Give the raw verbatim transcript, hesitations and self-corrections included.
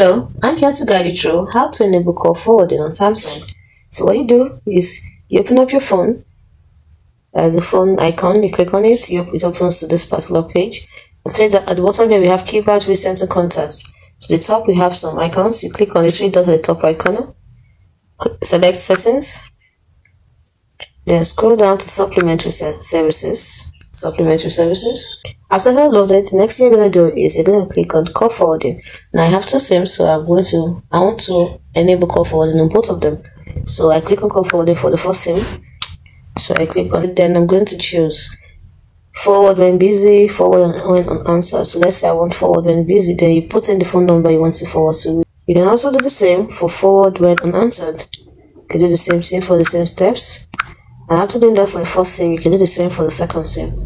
Hello, I'm here to guide you through how to enable call forwarding on Samsung. So what you do is you open up your phone, uh, the phone icon, you click on it, you, it opens to this particular page. At the bottom here we have keypad, recent and contacts. To the top we have some icons, you click on the three dots at the top right corner, select settings, then scroll down to supplementary services, supplementary services. After that's loaded, the next thing you're going to do is you're going to click on call forwarding. Now I have two sims, so I'm going to, I want to enable call forwarding on both of them. So I click on call forwarding for the first sim. So I click on it, then I'm going to choose forward when busy, forward when on answer. So let's say I want forward when busy, then you put in the phone number you want to forward to. You can also do the same for forward when unanswered. You can do the same thing for the same steps. And after doing that for the first sim, you can do the same for the second sim.